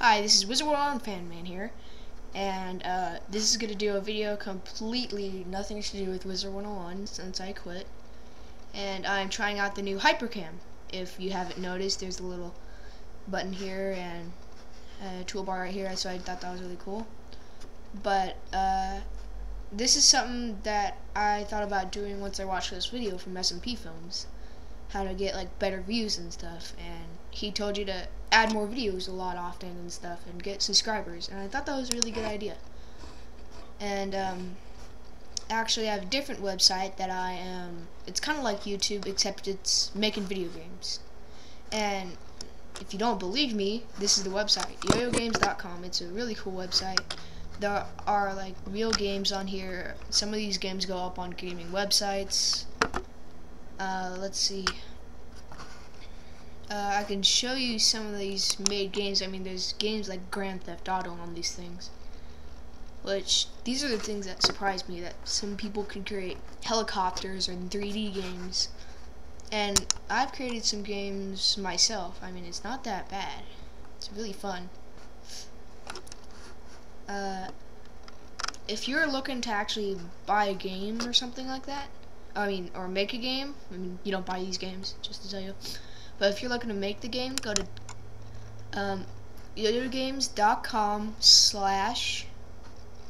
Hi, this is Wizard101FanMan here, and this is going to do a video completely nothing to do with Wizard101 since I quit, and I'm trying out the new Hypercam. If you haven't noticed, there's a little button here and a toolbar right here, so I thought that was really cool. But this is something that I thought about doing once I watched this video from SMP Films, how to get like better views and stuff, and he told you to add more videos a lot often and stuff and get subscribers, and I thought that was a really good idea. And actually I have a different website that I am it's kinda like YouTube, except it's making video games. And if you don't believe me, this is the website, yoyogames.com. It's a really cool website. There are like real games on here. Some of these games go up on gaming websites. Let's see. I can show you some of these made games. I mean, there's games like Grand Theft Auto on these things. Which, these are the things that surprised me, that some people can create helicopters or 3D games. And I've created some games myself. I mean, it's not that bad. It's really fun. If you're looking to actually buy a game or something like that, or make a game. I mean, you don't buy these games, just to tell you. But if you're looking to make the game, go to yoyogames.com/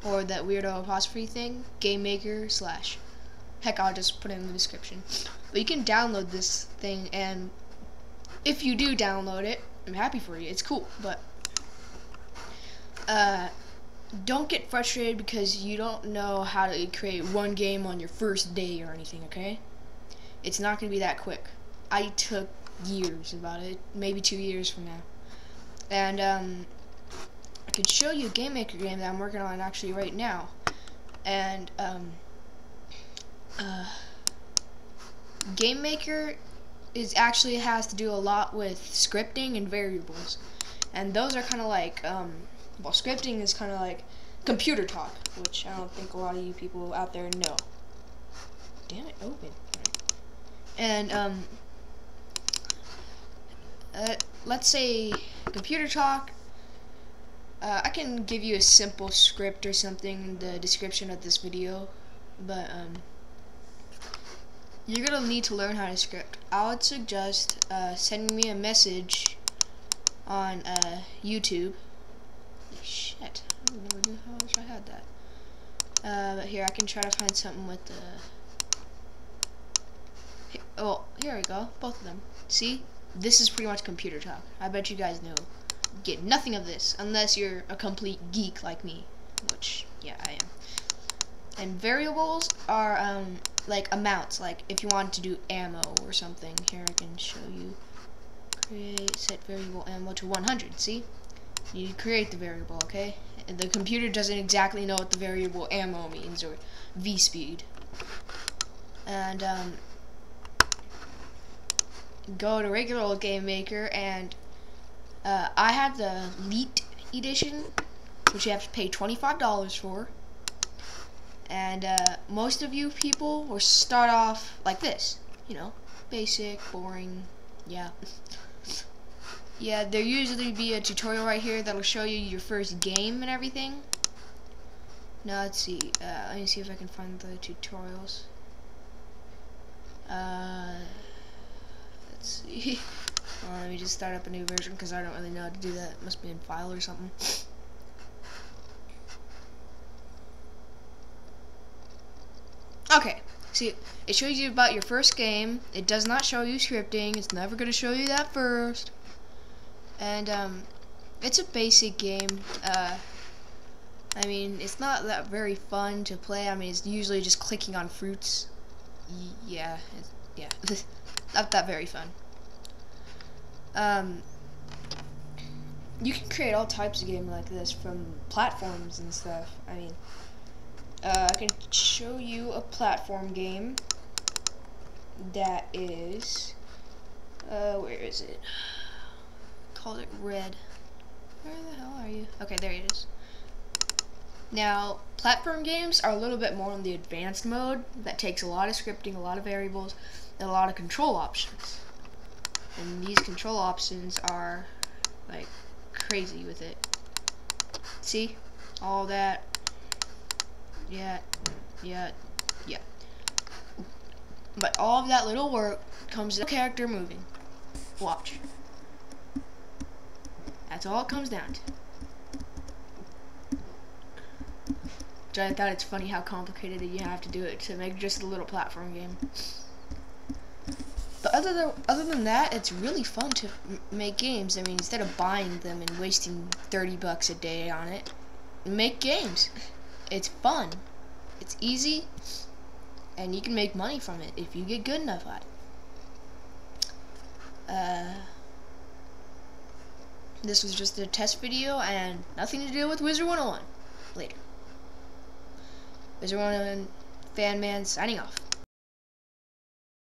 or that weirdo apostrophe thing, GameMaker/. Heck, I'll just put it in the description. But you can download this thing, and if you do download it, I'm happy for you. It's cool, but don't get frustrated because you don't know how to create one game on your first day or anything, okay? It's not going to be that quick. I took years about it, maybe 2 years from now. And I could show you a GameMaker game that I'm working on actually right now. And GameMaker actually has to do a lot with scripting and variables. And those are kind of like well, scripting is kind of like computer talk, which I don't think a lot of you people out there know. Damn it, open. And, let's say computer talk. I can give you a simple script or something in the description of this video, but, you're gonna need to learn how to script. I would suggest, sending me a message on, YouTube. Shit, I don't know how much I had that. But here, I can try to find something with the... Oh, here we go, both of them. See? This is pretty much computer talk. I bet you guys know. Get nothing of this, unless you're a complete geek like me. Which, yeah, I am. And variables are, like amounts. Like, if you want to do ammo or something. Here, I can show you. Create, set variable ammo to 100, see? You create the variable, okay? And the computer doesn't exactly know what the variable ammo means, or v-speed. And, go to regular old GameMaker, and, I have the Elite Edition, which you have to pay $25 for. And, most of you people will start off like this, you know, basic, boring, yeah. Yeah, there usually be a tutorial right here that'll show you your first game and everything. Now let's see. Let me see if I can find the tutorials. Let's see. Well, let me just start up a new version because I don't really know how to do that. It must be in file or something. Okay. See, it shows you about your first game. It does not show you scripting. It's never going to show you that first. And, it's a basic game. I mean, it's not that very fun to play. I mean, it's usually just clicking on fruits. Yeah, not that very fun. You can create all types of games like this, from platforms and stuff. I mean, I can show you a platform game that is, where is it? Called it Red. Where the hell are you? Okay, there it is. Now, platform games are a little bit more in the advanced mode. That takes a lot of scripting, a lot of variables, and a lot of control options. And these control options are like crazy with it. See? All that. Yeah. Yeah. Yeah. But all of that little work comes to the character moving. Watch. That's all it comes down to. So I thought it's funny how complicated you have to do it to make just a little platform game. But other than that, it's really fun to make games. I mean, instead of buying them and wasting 30 bucks a day on it, make games. It's fun. It's easy. And you can make money from it if you get good enough at it. This was just a test video and nothing to do with Wizard101. Later. Wizard101FanMan signing off.